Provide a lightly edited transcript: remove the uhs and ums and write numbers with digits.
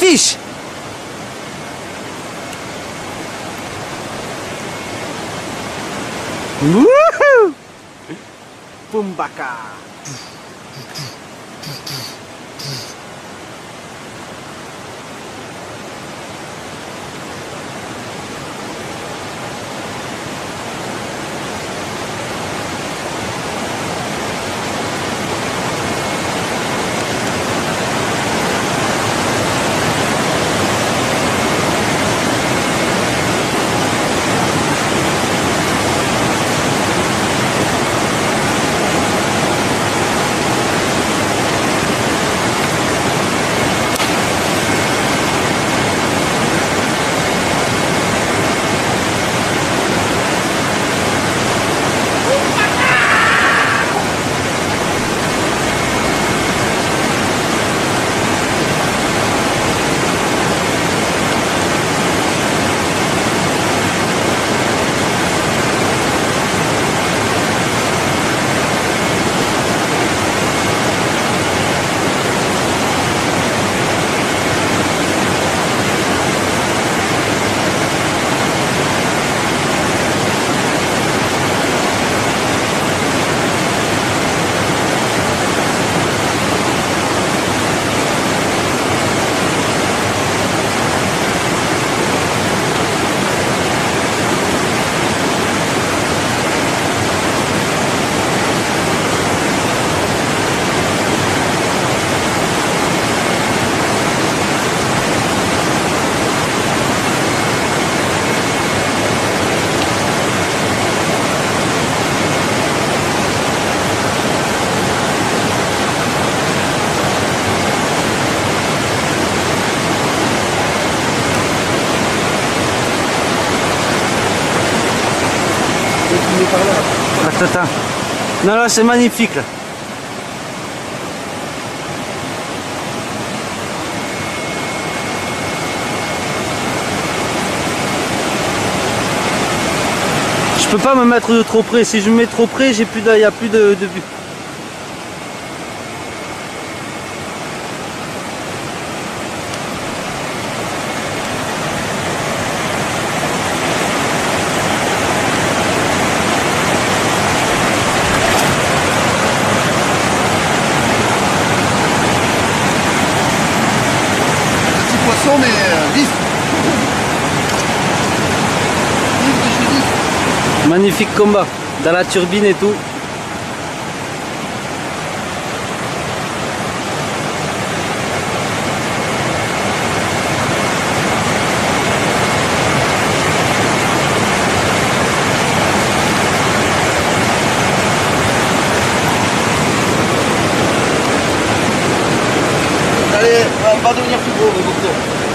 les fiches. Wouhou! Poumbaka. Attends. Non, là, c'est magnifique, là. Je peux pas me mettre de trop près. Si je me mets trop près, j'ai plus il n'y a plus de but. Magnifique combat dans la turbine et tout. Allez, on va devenir plus gros, mais bon.